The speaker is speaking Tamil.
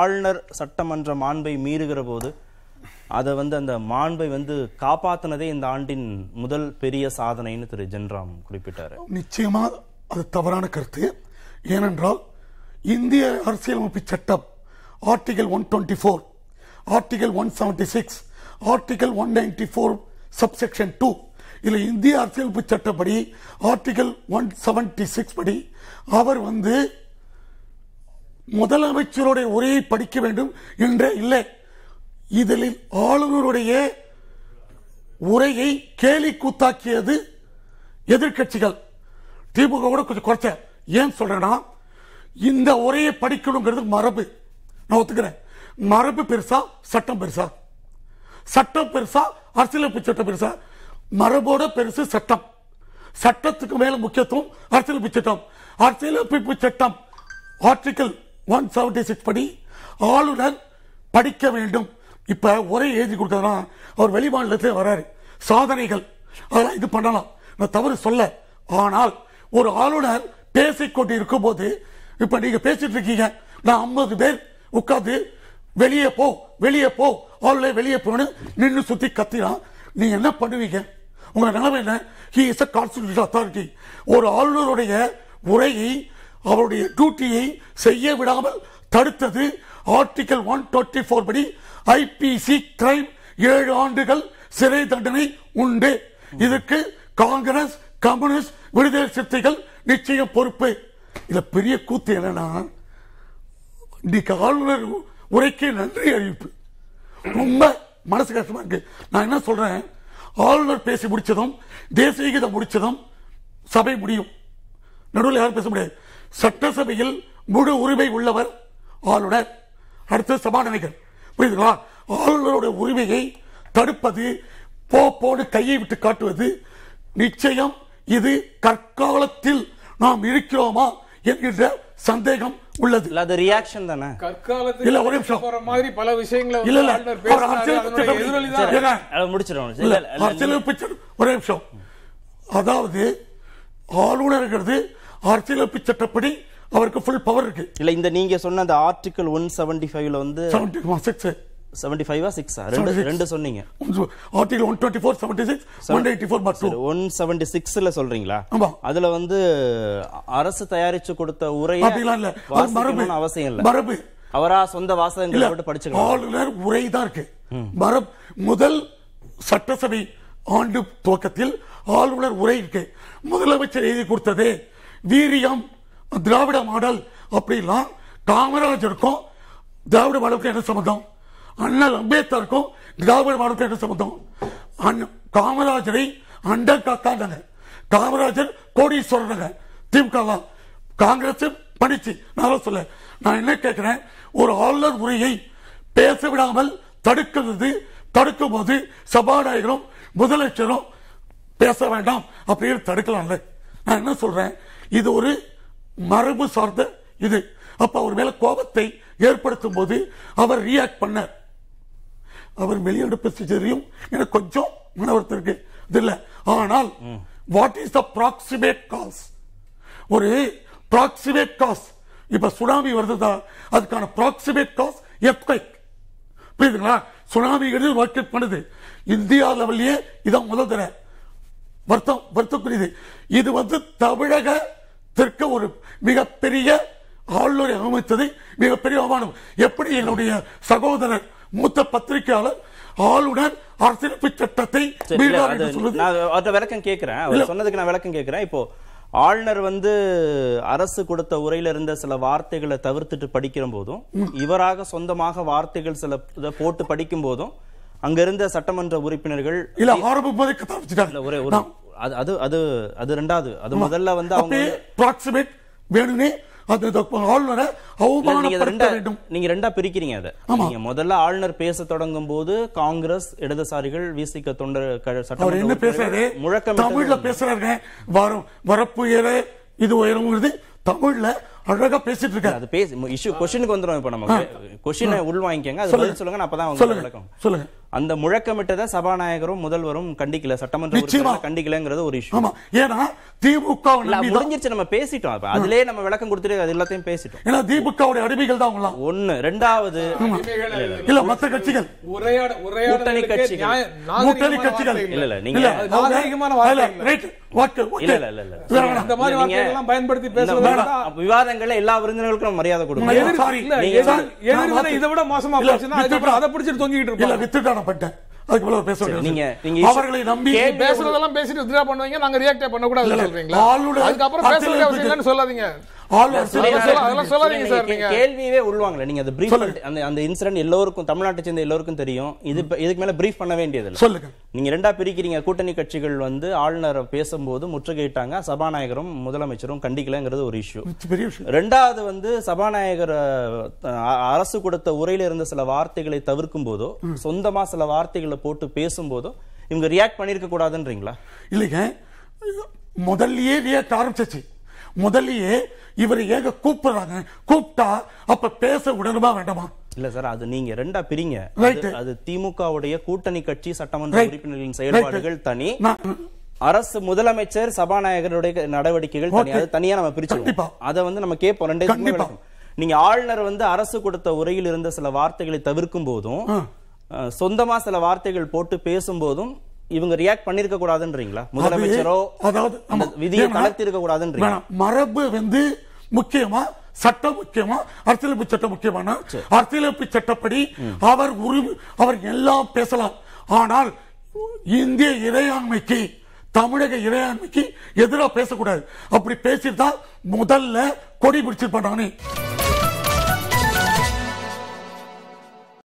ஆளுநர் சட்டமன்ற மாண்பை மீறுகிற போது அதை அந்த மாண்பை காப்பாத்தினதே இந்த ஆண்டின் முதல் பெரிய சாதனைன்னு திரு ஜென்ராம் குறிப்பிட்டார். நிச்சயமா அது தவறான கருத்து. ஏனென்றால் இந்திய அரசியலமைப்பு சட்டம் ஆர்டிகல் 124, ஆர்டிகல் 176, ஆர்டிகல் 194 சப்செக்ஷன் 2 இல்லை, இந்திய அரசியலமைப்பு சட்டப்படி ஆர்டிகல் 176 படி அவர் முதலமைச்சருடைய உரையை படிக்க வேண்டும் என்றே இல்லை. இதில் ஆளுநருடைய உரையை கேலி கூத்தாக்கியது எதிர்கட்சிகள், திமுக கூட கொஞ்சம் குறைச்ச. ஏன் சொல்றேன்னா, இந்த உரையை படிக்கணுங்கிறது மரபு, நான் ஒத்துக்கிறேன். மரபு பெருசா சட்டம் பெருசா? சட்டம் பெருசா அரசியலமைப்பு சட்டம் பெருசா? மரபோட பெருசு சட்டம், சட்டத்துக்கு மேல முக்கியத்துவம் அரசியலமைப்பு சட்டம். அரசியலமைப்பு சட்டம் ஆர்டிகல் 176 படி ஆளுநர் படிக்க வேண்டும். இப்ப ஒரே எழுதி கொடுத்ததுனா அவர் வெளி மாநிலத்திலே வராரு, சாதனைகள் அதெல்லாம் இது பண்ணலாம், நான் தவறு சொல்ல. ஆனால் ஒரு ஆளுநர் பேசிக்கொண்டு இருக்கும் போது, இப்ப நீங்க பேசிட்டு இருக்கீங்க, நான் 50 பேர் உட்காந்து வெளியே போ வெளியே போ ஆளுநர் வெளியே போன்னு நின்று சுத்தி கத்தினா நீங்க என்ன பண்ணுவீங்க? உங்க நிலைமை என்ன? He is a constitutional authority. ஒரு ஆளுநருடைய உரையை அவருடைய டியூட்டியை செய்ய விடாமல் தடுத்தது ஆர்டிகல் 124 படி ஐபிசி கிரைம் 7 ஆண்டுகள் சிறை தண்டனை உண்டு. இதற்கு காங்கிரஸ், கம்யூனிஸ்ட், விடுதலை சிறுத்தைகள் நிச்சயம் பொறுப்பு. இதுல பெரிய கூத்து என்னன்னா, இன்னைக்கு ஆளுநர் உரைக்கு நன்றி அறிவிப்பு. ரொம்ப மனசு கஷ்டமா இருக்கு. நான் என்ன சொல்றேன், ஆளுநர் பேசி முடிச்சதும் தேசிய கீதம் முடிச்சதும் சபை முடியும். நடுவில் யாரும் பேச முடியாது. சட்டசபையில் முழு உரிமை உள்ளவர் ஆளுநர், அடுத்த சபாநாயகர். புரியுதுங்களா? ஆளுநருடைய உரிமையை தடுப்பது, போடு கையை விட்டு காட்டுவது, நிச்சயம் இது கற்காலத்தில் நாம் இருக்கிறோமா என்கின்ற சந்தேகம் உள்ளது. ஒரே நிமிஷம். அதாவது ஆளுநர்கிறது அரசியலமைப்பு சட்டப்படி அவருக்கு full power இருக்கு. இல்ல இந்த நீங்க சொன்ன அந்த ஆர்டிகல் 175ல 75 ஆ 6 ஆ ரெண்டு சொன்னீங்க. ஆர்டிகல் 124 76 184 பட் 176 ல சொல்றீங்களா? அதுல அரசு தயாரிச்சு கொடுத்த உரையை வாசிக்கணும்னு அவசியம் இல்ல. மரபு அவரா சொந்த வாசகங்களை போட்டு படிச்சுக்கலாம். ஆளுநர் உரை தான் இருக்கு. மரபு முதல் சட்டசபை ஆண்டு துவக்கத்தில் ஆளுநர் உரை இருக்கு. முதலமைச்சர் எழுதி கொடுத்தது வீரியம், திராவிட மாடல் அப்படிலாம். காமராஜருக்கும் திராவிட மாடலுக்கும் என்ன சம்பந்தம்? அண்ணல் அம்பேத்கருக்கும் திராவிட மாடலுக்கும் என்ன சம்பந்தம்? காமராஜரை அண்டர் காத்தாங்க. காமராஜர் கோடி சொல்றாங்க, திமுக காங்கிரஸ் படிச்சு. நான் சொல்ல, நான் என்ன கேட்கிறேன், ஒரு ஆளுநர் உரையை பேச விடாமல் தடுக்கும் போது சபாநாயகரும் முதலமைச்சரும் பேச வேண்டாம் அப்படின்னு தடுக்கலாம்ல. நான் என்ன சொல்றேன், இது ஒரு மரபு சார்ந்த இது. அப்ப அவர் மேல கோபத்தை ஏற்படுத்தும் போது அவர் ரியாக்ட் பண்ணார். அவர் வெளியிட பிரச்சனையும் எனக்கு கொஞ்சம் மன வருத்தம் இருக்கு இதுல. ஆனால் what is the proximate cause? ஒரு ப்ராக்சிமேட் காஸ், இப்ப சுனாமி வருதுதா, அதுக்கான ப்ராக்சிமேட் காஸ் எர்த்குவேக். புரியுதுங்களா? சுனாமி எர்த்குவேக் பண்ணுது இந்தியா லெவல்லையே. இதான் முதல் தர வருத்தம் வருத்தக்கூடியது. இது தமிழகத்திற்கு ஒரு மிகப்பெரிய ஆளுநரை அமைத்தது மிகப்பெரிய அவமானம். எப்படி என்னுடைய சகோதரர் மூத்த பத்திரிகையாளர் ஆளுநர் அரசியலமைப்பு சட்டத்தை விளக்கம் கேட்கிறேன், சொன்னதுக்கு நான் விளக்கம் கேட்கிறேன். இப்போ ஆளுநர் அரசு கொடுத்த உரையில இருந்த சில வார்த்தைகளை தவிர்த்துட்டு படிக்கிற போதும், இவராக சொந்தமாக வார்த்தைகள் சில போட்டு படிக்கும் போதும் அங்க இருந்த சட்டமன்ற உறுப்பினர்கள் இல்ல ஆளுநர் பேச தொடங்கும் போது காங்கிரஸ் இடதுசாரிகள் வீசிக்க தொண்டர் சட்டம் முழக்கம் தமிழ்ல பேசுறாங்க. வரப்பு இது உயருங்கிறது தமிழ்ல அழகா பேசிட்டு இருக்காரு. அது பேசி இஷ்யூ கொஸ்டினுக்கு வந்துடும். இப்ப நமக்கு கொஸ்டினை உள் வாங்கிக்கங்க, அது பதில் சொல்லுங்க, நான் அப்பதான் சொல்லுங்க. அந்த முழக்கமிட்டதை சபாநாயகரும் முதல்வரும் கண்டிக்கல, சட்டமன்ற உறுப்பினர் கண்டிக்கலங்கிறது ஒரு இஷ்யூ. ஆமா, ஏனா திமுகவுல முடிஞ்சிச்சு, நம்ம பேசிட்டோம், அதுலயே நம்ம விளக்கம் கொடுத்துட்டு அது எல்லாத்தையும் பேசிட்டோம். ஏனா திமுகவுடைய அடிமைகள் தான் அவங்கள. ஒன்னு, இரண்டாவது இல்ல மத்த கட்சிகள் கூட்டணி கட்சிகள் கூட்டணி கட்சிகள் இல்ல நீங்க நாகரிகமான வார்த்தை விவாதங்களை எல்லா விருந்தினர்களுக்கும் மரியாதை கொடுங்க. கேள்வியே உள்வாங்கல நீங்க எல்லோருக்கும் தமிழ்நாட்டை சேர்ந்த எல்லோருக்கும் தெரியும். இதுக்கு மேல பிரீஃப் பண்ண வேண்டியது சொல்லுங்க. நீங்க ரெண்டா பிரிக்கிறீங்க. கூட்டணி கட்சிகள் வந்து ஆளுநர் பேசும்போது முற்றுகையிட்டாங்க, சபாநாயகரும் முதலமைச்சரும் கண்டிக்கலங்கிறது ஒரு இஷ்யூ. ரெண்டாவது வந்து சபாநாயகர் அரசு கொடுத்த உரையில இருந்த சில வார்த்தைகளை தவிர்க்கும் போதோ சொந்தமா சில வார்த்தைகளை போட்டு பேசும்போதோ இவங்க ரியாக்ட் பண்ணிருக்க கூடாதுன்றீங்களா? இல்லைங்க, முதல்லயே ரியாக்ட் ஆரம்பிச்சு முதல்லயே இவர் ஏக கூப்பிடுறாங்க, கூப்பிட்டா அப்ப பேச உடனுமா வேண்டாமா? இல்ல சார், அது நீங்க ரெண்டா பிரிங்க. அது திமுகவுடைய கூட்டணி கட்சி சட்டமன்ற உறுப்பினர்களின் செயல்பாடுகள் தனி, அரசு முதலமைச்சர் சபாநாயகருடைய நடவடிக்கைகள் தனி. அது தனியா நம்ம பிரிச்சு அதை வந்து நம்ம கேட்போம். ரெண்டு, நீங்க ஆளுநர் வந்து அரசு கொடுத்த உரையில் இருந்த சில வார்த்தைகளை தவிர்க்கும் போதும் சொந்தமா சில வார்த்தைகள் போட்டு பேசும்போதும் இவங்க ரியாக்ட் பண்ணிருக்க கூடாதுன்றீங்களா? முதலமைச்சரோ அதாவது விதியை தளர்த்தி இருக்க கூடாதுன்றீங்களா? மரபு வந்து முக்கியமா, சட்டம் முக்கியமா, அரசியலமைப்பு சட்டம் முக்கியமான அரசியலமைப்பு சட்டப்படி அவர் உரிமை அவர் எல்லாம் பேசலாம். ஆனால் இந்திய இறையாண்மைக்கு, தமிழக இறையாண்மைக்கு எதிராக பேசக்கூடாது. அப்படி பேசியிருந்தா முதல்ல கொடி பிடிச்சிருப்பானே.